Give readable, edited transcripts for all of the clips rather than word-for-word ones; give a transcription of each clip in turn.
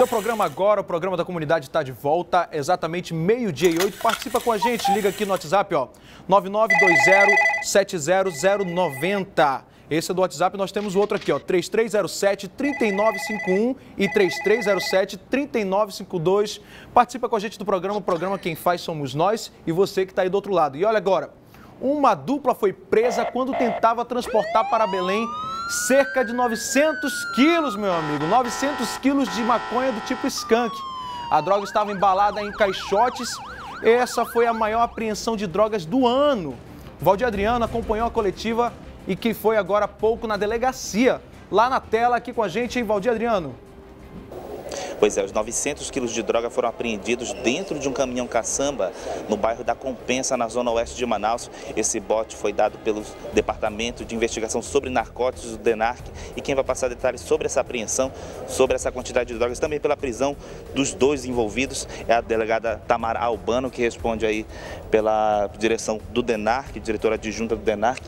Seu programa agora, o programa da comunidade está de volta, exatamente 12:08. Participa com a gente, liga aqui no WhatsApp, ó, 992070090. Esse é do WhatsApp, nós temos outro aqui, ó, 3307-3951 e 3307-3952. Participa com a gente do programa, o programa Quem Faz Somos Nós e você que está aí do outro lado. E olha agora, uma dupla foi presa quando tentava transportar para Belém cerca de 900 quilos, meu amigo, 900 quilos de maconha do tipo Skunk. A droga estava embalada em caixotes, essa foi a maior apreensão de drogas do ano. Valdir Adriano acompanhou a coletiva e que foi agora há pouco na delegacia. Lá na tela, aqui com a gente, hein, Valdir Adriano? Pois é, os 900 quilos de droga foram apreendidos dentro de um caminhão caçamba no bairro da Compensa, na zona oeste de Manaus. Esse bote foi dado pelo Departamento de Investigação sobre Narcóticos do DENARC. E quem vai passar detalhes sobre essa apreensão, sobre essa quantidade de drogas, também pela prisão dos dois envolvidos, é a delegada Tamara Albano, que responde aí pela direção do DENARC, diretora adjunta do DENARC.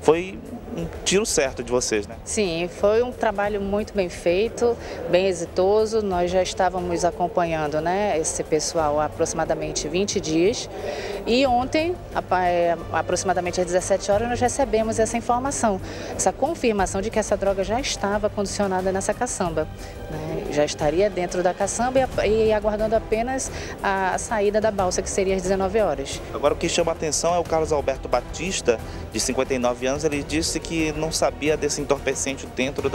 Foi um tiro certo de vocês, né? Sim, foi um trabalho muito bem feito, bem exitoso. Nós já estávamos acompanhando, né, esse pessoal há aproximadamente 20 dias. E ontem, aproximadamente às 17 horas, nós recebemos essa informação, essa confirmação de que essa droga já estava condicionada nessa caçamba, né? Já estaria dentro da caçamba e aguardando apenas a saída da balsa, que seria às 19 horas. Agora, o que chama a atenção é o Carlos Alberto Batista, de 59 anos, ele disse que não sabia desse entorpecente dentro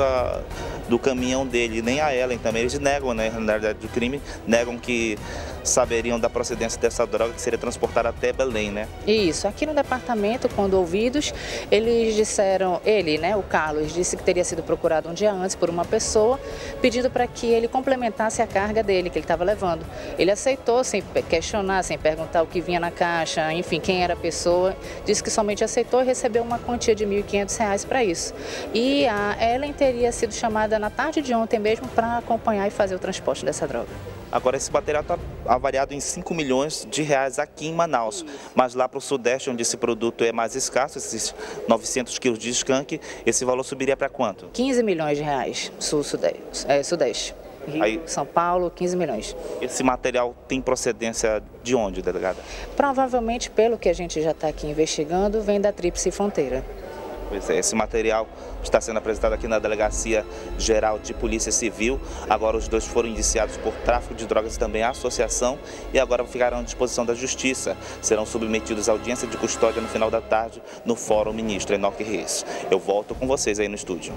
do caminhão dele, nem a Helen também. Eles negam, né, na realidade do crime, negam que saberiam da procedência dessa droga que seria transportada até Belém, né? Isso, aqui no departamento, quando ouvidos, eles disseram, o Carlos, disse que teria sido procurado um dia antes por uma pessoa, pedindo para que ele complementasse a carga dele, que ele estava levando. Ele aceitou, sem questionar, sem perguntar o que vinha na caixa, enfim, quem era a pessoa, disse que somente aceitou e recebeu uma quantia de R$ 1.500 para isso. E a Helen teria sido chamada na tarde de ontem mesmo para acompanhar e fazer o transporte dessa droga. Agora, esse material está avaliado em R$ 5 milhões aqui em Manaus, mas lá para o Sudeste, onde esse produto é mais escasso, esses 900 quilos de skunk, esse valor subiria para quanto? R$ 15 milhões, Sudeste. Rio, aí, São Paulo, 15 milhões. Esse material tem procedência de onde, delegada? Provavelmente, pelo que a gente já está aqui investigando, vem da Tríplice Fronteira. Pois é, esse material está sendo apresentado aqui na Delegacia Geral de Polícia Civil. Agora os dois foram indiciados por tráfico de drogas e também associação e agora ficarão à disposição da Justiça. Serão submetidos à audiência de custódia no final da tarde no Fórum Ministro Enoque Reis. Eu volto com vocês aí no estúdio.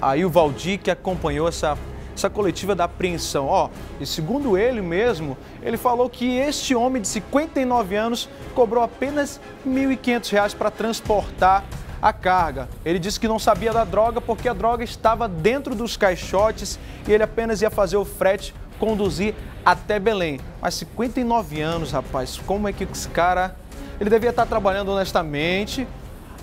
Aí o Valdir, que acompanhou essa coletiva da apreensão, ó, e segundo ele mesmo, ele falou que este homem de 59 anos cobrou apenas R$ 1.500 para transportar a carga. Ele disse que não sabia da droga porque a droga estava dentro dos caixotes e ele apenas ia fazer o frete, conduzir até Belém. Mas 59 anos, rapaz, como é que esse cara... Ele devia estar trabalhando honestamente,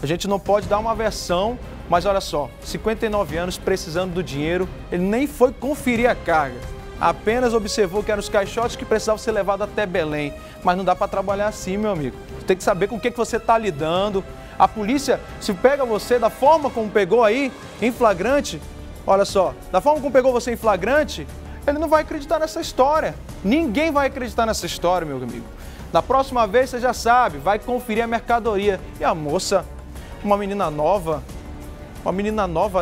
a gente não pode dar uma versão. Mas olha só, 59 anos, precisando do dinheiro, ele nem foi conferir a carga. Apenas observou que eram os caixotes que precisavam ser levados até Belém. Mas não dá para trabalhar assim, meu amigo. Você tem que saber com o que você está lidando. A polícia, se pega você da forma como pegou aí, em flagrante, olha só, da forma como pegou você em flagrante, ele não vai acreditar nessa história. Ninguém vai acreditar nessa história, meu amigo. Da próxima vez, você já sabe, vai conferir a mercadoria. E a moça, uma menina nova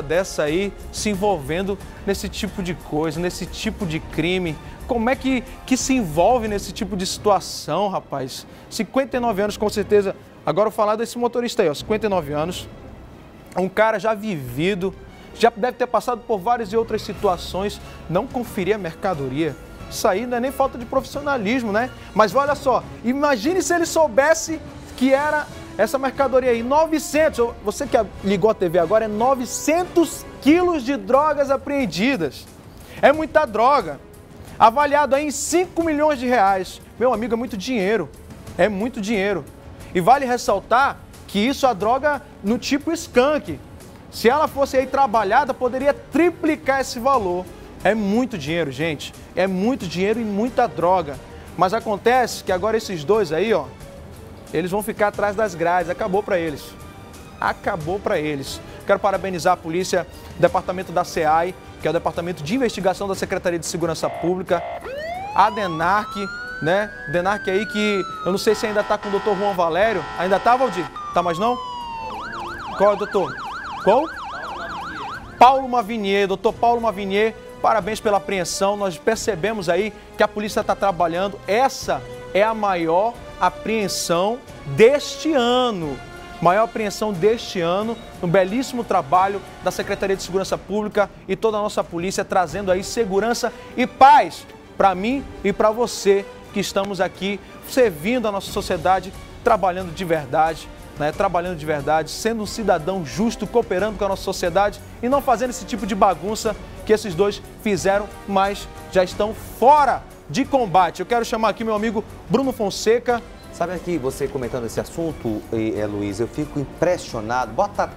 dessa aí, se envolvendo nesse tipo de coisa, nesse tipo de crime. Como é que se envolve nesse tipo de situação, rapaz? 59 anos, com certeza. Agora eu vou falar desse motorista aí, ó, 59 anos. Um cara já vivido, já deve ter passado por várias e outras situações. Não conferir a mercadoria. Isso aí não é nem falta de profissionalismo, né? Mas olha só, imagine se ele soubesse que era... Essa mercadoria aí, 900, você que ligou a TV agora, é 900 quilos de drogas apreendidas. É muita droga, avaliado aí em R$ 5 milhões. Meu amigo, é muito dinheiro, é muito dinheiro. E vale ressaltar que isso é a droga no tipo skunk. Se ela fosse aí trabalhada, poderia triplicar esse valor. É muito dinheiro, gente, é muito dinheiro e muita droga. Mas acontece que agora esses dois aí, ó, eles vão ficar atrás das grades, acabou para eles. Quero parabenizar a polícia, o departamento da SEAI, que é o departamento de investigação da Secretaria de Segurança Pública, a DENARC, né? DENARC aí que eu não sei se ainda está com o doutor João Valério. Ainda está, Valdir? Tá, mas não? Qual é o doutor? Qual? Paulo Mavignier, doutor Paulo Mavignier, parabéns pela apreensão. Nós percebemos aí que a polícia está trabalhando. Essa é a maior apreensão deste ano. Maior apreensão deste ano, um belíssimo trabalho da Secretaria de Segurança Pública e toda a nossa polícia trazendo aí segurança e paz para mim e para você que estamos aqui servindo a nossa sociedade, trabalhando de verdade, né? Trabalhando de verdade, sendo um cidadão justo, cooperando com a nossa sociedade e não fazendo esse tipo de bagunça que esses dois fizeram, mas já estão fora de combate. Eu quero chamar aqui meu amigo Bruno Fonseca. Sabe aqui, você comentando esse assunto, Luiz, eu fico impressionado. Bota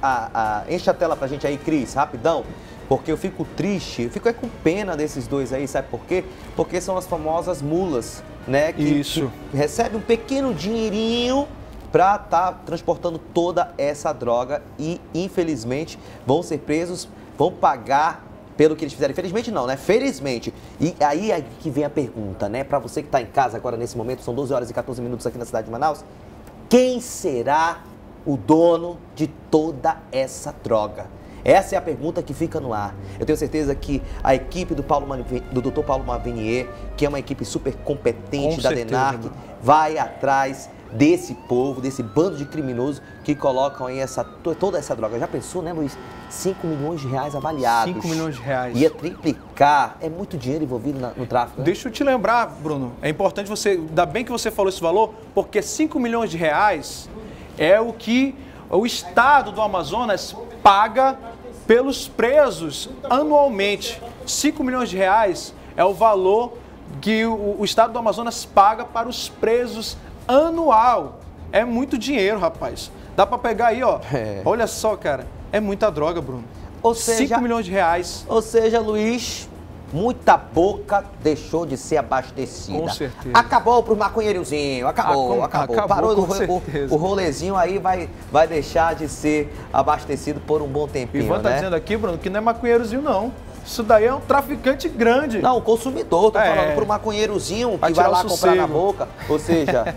enche a tela pra gente aí, Cris, rapidão, porque eu fico triste, eu fico com pena desses dois aí, sabe por quê? Porque são as famosas mulas, né? Que recebe um pequeno dinheirinho pra estar transportando toda essa droga e, infelizmente, vão ser presos, vão pagar pelo que eles fizeram. Infelizmente não, né? Felizmente. E aí é que vem a pergunta, né? Para você que está em casa agora nesse momento, são 12 horas e 14 minutos aqui na cidade de Manaus. Quem será o dono de toda essa droga? Essa é a pergunta que fica no ar. Eu tenho certeza que a equipe do Dr. Paulo Mavignier, que é uma equipe super competente com da certeza, DENARC, né? Vai atrás desse povo, desse bando de criminosos que colocam aí toda essa droga. Já pensou, né, Luiz? 5 milhões de reais avaliados. 5 milhões de reais. Ia triplicar. É muito dinheiro envolvido no tráfico, né? Deixa eu te lembrar, Bruno. É importante você... Ainda bem que você falou esse valor, porque 5 milhões de reais é o que o Estado do Amazonas paga pelos presos anualmente. 5 milhões de reais é o valor que o Estado do Amazonas paga para os presos anual. É muito dinheiro, rapaz. Dá pra pegar aí, ó. É. Olha só, cara. É muita droga, Bruno. Ou seja, 5 milhões de reais. Ou seja, Luiz, muita boca deixou de ser abastecida. Com certeza. Acabou pro maconheirozinho. Acabou. Parou o rolezinho aí, vai deixar de ser abastecido por um bom tempinho, Ivan, né? Tá dizendo aqui, Bruno, que não é maconheirozinho, não. Isso daí é um traficante grande. Não, o consumidor. Tô falando pro maconheirozinho que vai lá comprar na boca. Ou seja...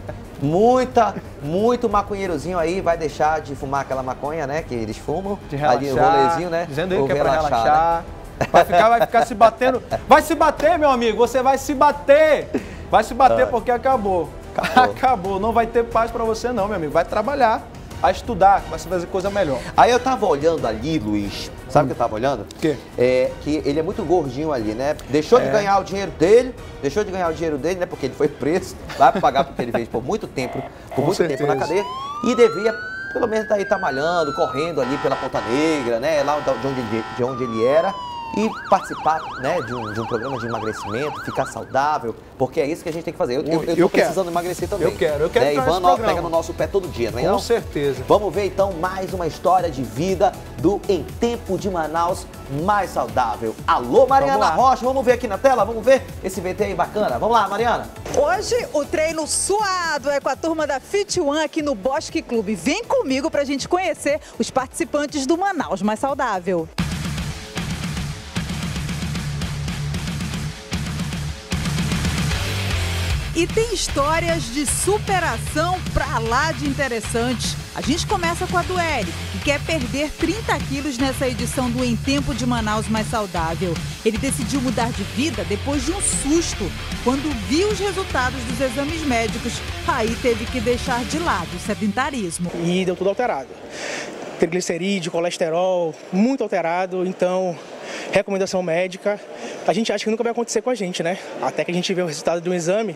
Muito maconheirozinho aí vai deixar de fumar aquela maconha, né? Que eles fumam. De relaxar, ali, o rolezinho, né? Dizendo aí que é pra relaxar. Né? Vai ficar se batendo. Vai se bater, meu amigo. Você vai se bater. Vai se bater porque acabou. Acabou. Não vai ter paz pra você não, meu amigo. Vai trabalhar, vai estudar, vai fazer coisa melhor. Aí eu tava olhando ali, Luiz. Sabe o que eu tava olhando? O quê? É que ele é muito gordinho ali, né? Deixou de ganhar o dinheiro dele. Deixou de ganhar o dinheiro dele, né? Porque ele foi preso, vai pagar porque ele fez por muito tempo na cadeia. E devia, pelo menos, daí tá malhando, correndo ali pela Ponta Negra, né? Lá de onde ele era. E participar, né, de um programa de emagrecimento, ficar saudável, porque é isso que a gente tem que fazer. Eu tô precisando emagrecer também. Eu quero. Né? Ivan pega no nosso pé todo dia, não é? Com certeza. Vamos ver então mais uma história de vida do Em Tempo de Manaus Mais Saudável. Alô, Mariana Rocha, vamos ver aqui na tela, vamos ver esse VT aí bacana. Vamos lá, Mariana. Hoje o treino suado é com a turma da Fit One aqui no Bosque Clube. Vem comigo pra gente conhecer os participantes do Manaus Mais Saudável. E tem histórias de superação pra lá de interessantes. A gente começa com a do Eric, que quer perder 30 quilos nessa edição do Em Tempo de Manaus Mais Saudável. Ele decidiu mudar de vida depois de um susto, quando viu os resultados dos exames médicos. Aí teve que deixar de lado o sedentarismo. E deu tudo alterado. Triglicerídeo, colesterol, muito alterado, então... Recomendação médica, a gente acha que nunca vai acontecer com a gente, né? Até que a gente vê o resultado de um exame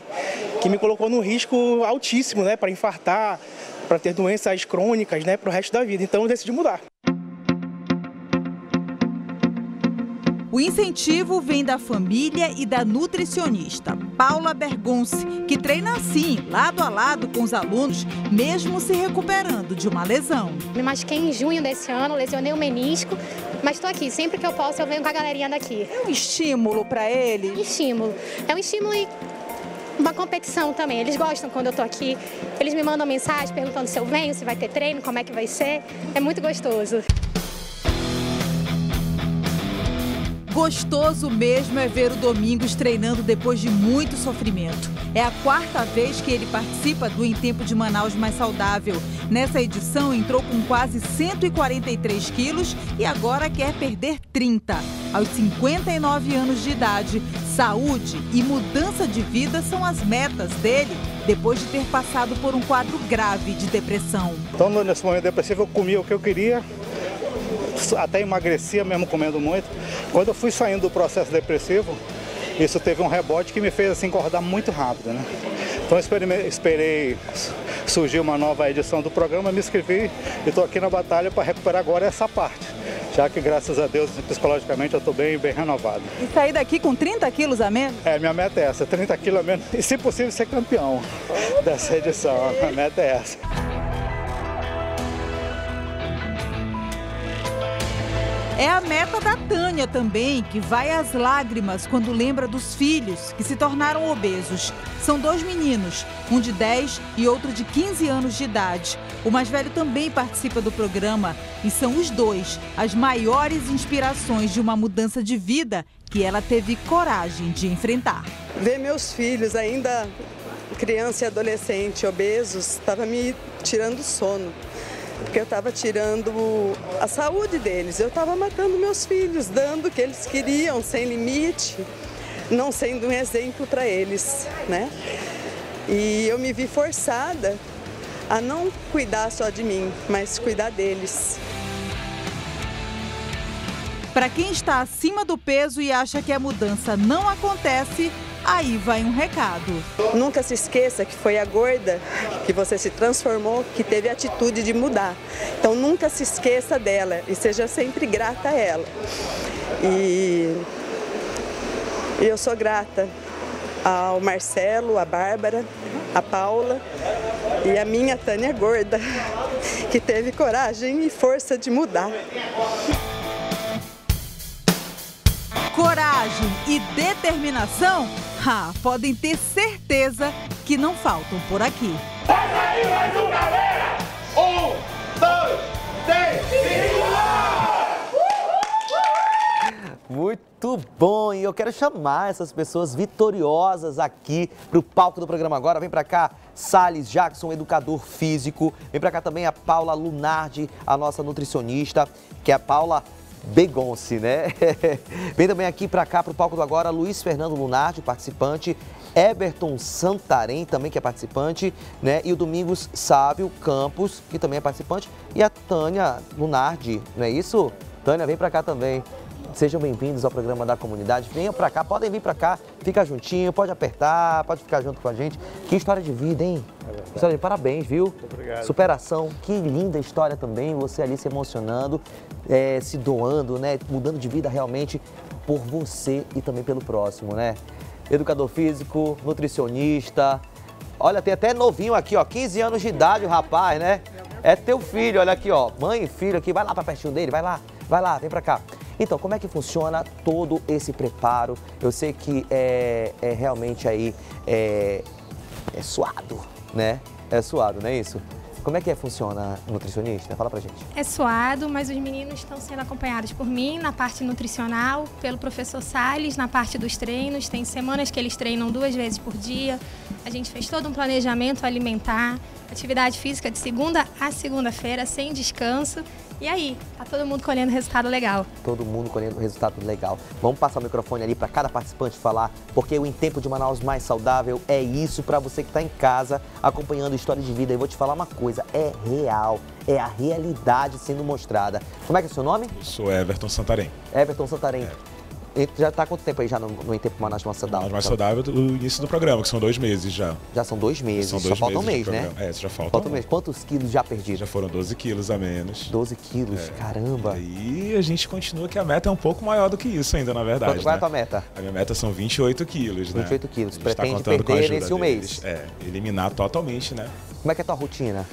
que me colocou num risco altíssimo, né? Para infartar, para ter doenças crônicas, né? Para o resto da vida. Então eu decidi mudar. O incentivo vem da família e da nutricionista Paula Bergonce, que treina assim, lado a lado com os alunos, mesmo se recuperando de uma lesão. Me machuquei em junho desse ano, lesionei o menisco, mas estou aqui. Sempre que eu posso, eu venho com a galerinha daqui. É um estímulo para eles? Estímulo. É um estímulo e uma competição também. Eles gostam quando eu estou aqui. Eles me mandam mensagem perguntando se eu venho, se vai ter treino, como é que vai ser. É muito gostoso. Gostoso mesmo é ver o Domingos treinando depois de muito sofrimento. É a quarta vez que ele participa do Em Tempo de Manaus Mais Saudável. Nessa edição entrou com quase 143 quilos e agora quer perder 30. Aos 59 anos de idade, saúde e mudança de vida são as metas dele, depois de ter passado por um quadro grave de depressão. Então, nesse momento depressivo, eu comia o que eu queria, até emagrecia mesmo comendo muito. Quando eu fui saindo do processo depressivo, isso teve um rebote que me fez assim, engordar muito rápido, né? Então esperei surgir uma nova edição do programa, me inscrevi e estou aqui na batalha para recuperar agora essa parte, já que graças a Deus psicologicamente eu estou bem renovado. E sair daqui com 30 quilos a menos? É, minha meta é essa, 30 quilos a menos e se possível ser campeão dessa edição, a meta é essa. É a meta da Tânia também, que vai às lágrimas quando lembra dos filhos, que se tornaram obesos. São dois meninos, um de 10 e outro de 15 anos de idade. O mais velho também participa do programa e são os dois as maiores inspirações de uma mudança de vida que ela teve coragem de enfrentar. Ver meus filhos ainda criança e adolescente obesos estava me tirando o sono. Porque eu estava tirando a saúde deles, eu estava matando meus filhos, dando o que eles queriam, sem limite, não sendo um exemplo para eles, né? E eu me vi forçada a não cuidar só de mim, mas cuidar deles. Para quem está acima do peso e acha que a mudança não acontece, aí vai um recado. Nunca se esqueça que foi a gorda que você se transformou, que teve a atitude de mudar. Então nunca se esqueça dela e seja sempre grata a ela. E eu sou grata ao Marcelo, a Bárbara, a Paula e a minha Tânia gorda, que teve coragem e força de mudar. Coragem e determinação, podem ter certeza que não faltam por aqui. Vai sair mais um, galera! 1, 2, 3, 5! Muito bom! E eu quero chamar essas pessoas vitoriosas aqui para o palco do programa agora. Vem para cá, Salles Jackson, educador físico. Vem para cá também a Paula Lunardi, a nossa nutricionista, que é a Paula Bergonce, né? Vem também aqui para cá, para o palco do agora, Luiz Fernando Lunardi, participante, Everton Santarém, também que é participante, né? E o Domingos Sábio Campos, que também é participante, e a Tânia Lunardi, não é isso? Tânia, vem para cá também. Sejam bem-vindos ao programa da comunidade. Venham para cá, podem vir para cá, fica juntinho, pode apertar, pode ficar junto com a gente. Que história de vida, hein? É história de parabéns, viu? Muito obrigado. Superação, que linda história também. Você ali se emocionando, se doando, né? Mudando de vida realmente por você e também pelo próximo, né? Educador físico, nutricionista. Olha, tem até novinho aqui, ó, 15 anos de idade, o rapaz, né? É teu filho, olha aqui, ó. Mãe e filho aqui, vai lá pra pertinho dele, vai lá, vem pra cá. Então, como é que funciona todo esse preparo? Eu sei que é realmente aí, é suado, né? É suado, não é isso? Como é que funciona, nutricionista? Fala pra gente. É suado, mas os meninos estão sendo acompanhados por mim na parte nutricional, pelo professor Salles na parte dos treinos. Tem semanas que eles treinam 2 vezes por dia. A gente fez todo um planejamento alimentar, atividade física de segunda a segunda-feira, sem descanso. E aí, tá todo mundo colhendo resultado legal. Todo mundo colhendo resultado legal. Vamos passar o microfone ali para cada participante falar, porque o Em Tempo de Manaus Mais Saudável é isso para você que tá em casa acompanhando história de vida. E vou te falar uma coisa, é real, é a realidade sendo mostrada. Como é que é o seu nome? Eu sou Everton Santarém. Everton Santarém. Já tá há quanto tempo aí já no Em Tempo de Manaus Mais Saudável? Mais Saudável do início do programa, que são 2 meses já. Já são 2 meses, são 2 só falta um mês, né? É, já falta um mês. Quantos quilos já perdidos? Já foram 12 quilos a menos. 12 quilos, caramba. E a gente continua que a meta é um pouco maior do que isso ainda, na verdade. Qual é a tua meta? A minha meta são 28 quilos, né? 28 quilos, pretende perder nesse um mês. É, eliminar totalmente, né? Como é que é a tua rotina?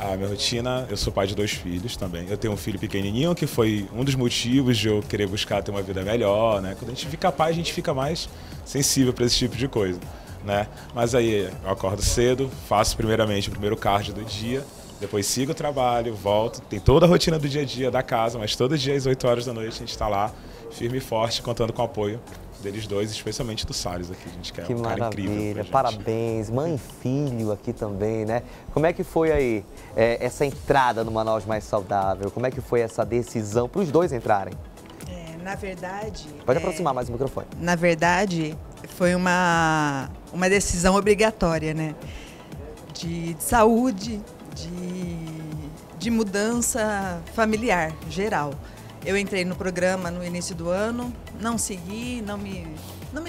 A minha rotina, eu sou pai de 2 filhos também. Eu tenho um filho pequenininho, que foi um dos motivos de eu querer buscar ter uma vida melhor, né? Quando a gente fica pai, a gente fica mais sensível para esse tipo de coisa, né? Mas aí eu acordo cedo, faço primeiramente o primeiro cardio do dia, Depois sigo o trabalho, volto, tem toda a rotina do dia a dia da casa, mas todo dia às 8 horas da noite a gente está lá, firme e forte, contando com o apoio deles dois, especialmente do Salles aqui, a gente quer um cara incrível pra gente. Parabéns, mãe e filho aqui também, né? Como é que foi aí essa entrada no Manaus Mais Saudável? Como é que foi essa decisão para os dois entrarem? Na verdade... Pode aproximar mais o microfone. Na verdade, foi uma decisão obrigatória, né? De saúde, de mudança familiar, geral. Eu entrei no programa no início do ano, não segui, não me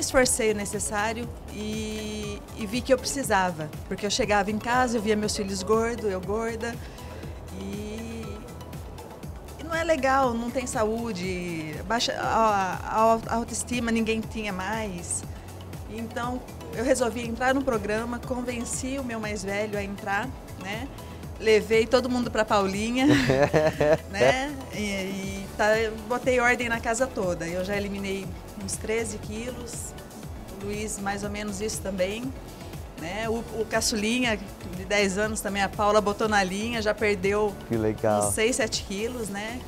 esforcei o necessário e vi que eu precisava. Porque eu chegava em casa, eu via meus filhos gordos, eu gorda. E não é legal, não tem saúde, baixa, a autoestima ninguém tinha mais. Então eu resolvi entrar no programa, convenci o meu mais velho a entrar, né? Levei todo mundo para Paulinha, né? E botei ordem na casa toda. Eu já eliminei uns 13 quilos, o Luiz mais ou menos isso também, né? O caçulinha de 10 anos também, a Paula botou na linha, já perdeu uns 6, 7 quilos, né?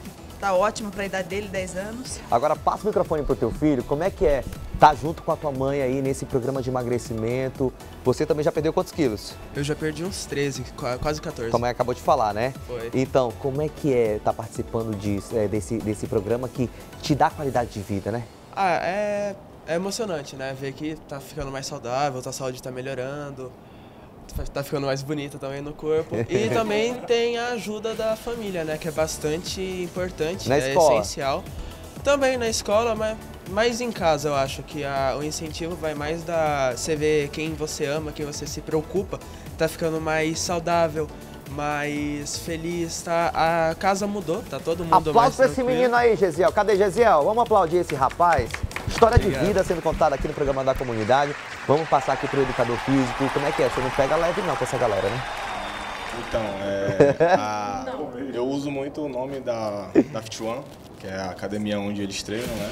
Tá ótimo para a idade dele, 10 anos. Agora passa o microfone pro teu filho, como é que é tá junto com a tua mãe aí nesse programa de emagrecimento? Você também já perdeu quantos quilos? Eu já perdi uns 13, quase 14. Tua mãe acabou de falar, né? Foi. Então, como é que é tá participando desse programa que te dá qualidade de vida, né? Ah, é emocionante, né? Ver que tá ficando mais saudável, a saúde tá melhorando, tá ficando mais bonita também no corpo. E também tem a ajuda da família, né? Que é bastante importante, na escola. É essencial. Também na escola, mas mais em casa eu acho que o incentivo vai mais da... Você vê quem você ama, quem você se preocupa, tá ficando mais saudável, mais feliz, tá? A casa mudou, tá todo mundo aplausos mais tranquilo. Aplausos pra esse menino aí, Gesiel. Cadê Gesiel? Vamos aplaudir esse rapaz. História de vida sendo contada aqui no programa da comunidade. Vamos passar aqui pro educador físico. Como é que é? Você não pega leve não com essa galera, né? Então, eu uso muito o nome da Fit One, que é a academia onde eles treinam, né?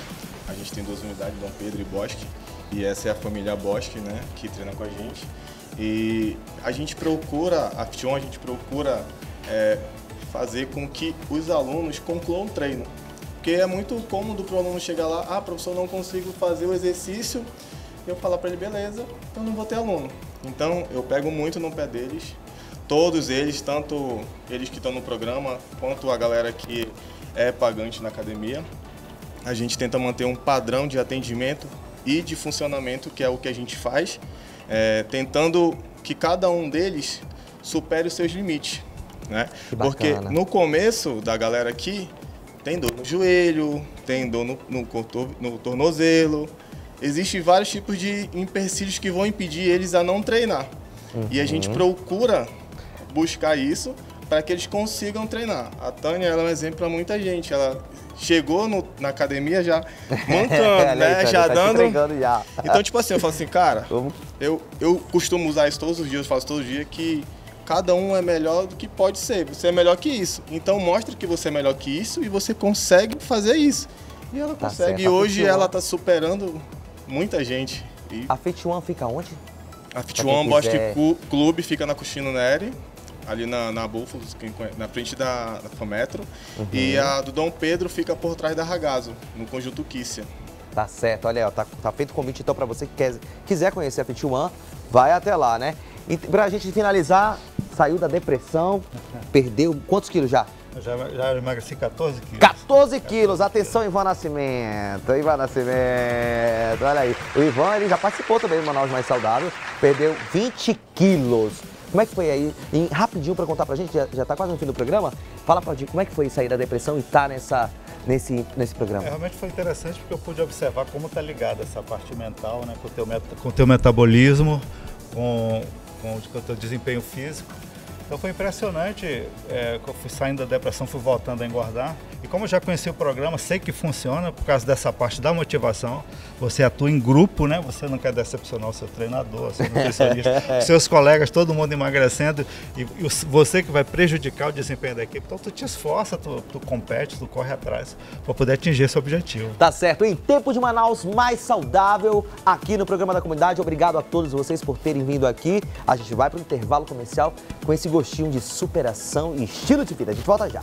A gente tem duas unidades, Dom Pedro e Bosque, e essa é a família Bosque, né, que treina com a gente. E a gente procura, a Fit One, a gente procura fazer com que os alunos concluam o treino. Porque é muito cômodo para o aluno chegar lá, ah, professor, não consigo fazer o exercício, eu falar para ele, beleza, então não vou ter aluno. Então eu pego muito no pé deles, todos eles, tanto eles que estão no programa, quanto a galera que é pagante na academia. A gente tenta manter um padrão de atendimento e de funcionamento, que é o que a gente faz, tentando que cada um deles supere os seus limites, né? Porque no começo da galera aqui, tem dor no joelho, tem dor no tornozelo, existem vários tipos de empecilhos que vão impedir eles a não treinar. Uhum. E a gente procura buscar isso para que eles consigam treinar. A Tânia, ela é um exemplo para muita gente, ela... Chegou na academia já mancando, né? Já dando... Então, tipo assim, eu falo assim, cara, eu costumo usar isso todos os dias, eu faço todos os dias, que cada um é melhor do que pode ser. Você é melhor que isso. Então, mostre que você é melhor que isso e você consegue fazer isso. E ela consegue. E hoje ela tá superando muita gente. E... A Fit One fica onde? A Fit One Bosque Clube fica na Cuxina Nery, ali na Búfalo, na frente da Metro. Uhum. E a do Dom Pedro fica por trás da Ragazzo, no conjunto Kícia. Tá certo, olha aí, ó, tá feito o convite então para você que quiser conhecer a Fit One, vai até lá, né? E pra gente finalizar, saiu da depressão, perdeu quantos quilos já? Já emagreci 14 quilos. 14 quilos! Atenção, Ivan Nascimento! Ivan Nascimento, olha aí. O Ivan, ele já participou também do Manaus Mais Saudável, perdeu 20 quilos. Como é que foi aí? Rapidinho para contar pra gente, já tá quase no fim do programa. Fala pra gente, como é que foi sair da depressão e estar nesse programa? Realmente foi interessante porque eu pude observar como tá ligada essa parte mental, né? Com o teu metabolismo, com o teu desempenho físico. Então foi impressionante, eu fui saindo da depressão, fui voltando a engordar. E como eu já conheci o programa, sei que funciona por causa dessa parte da motivação. Você atua em grupo, né? Você não quer decepcionar o seu treinador, seu nutricionista, seus colegas, todo mundo emagrecendo. E você que vai prejudicar o desempenho da equipe. Então tu te esforça, tu compete, tu corre atrás para poder atingir esse objetivo. Tá certo. Em tempo de Manaus mais saudável aqui no programa da comunidade. Obrigado a todos vocês por terem vindo aqui. A gente vai para o intervalo comercial com esse gostinho de superação e estilo de vida. A gente volta já.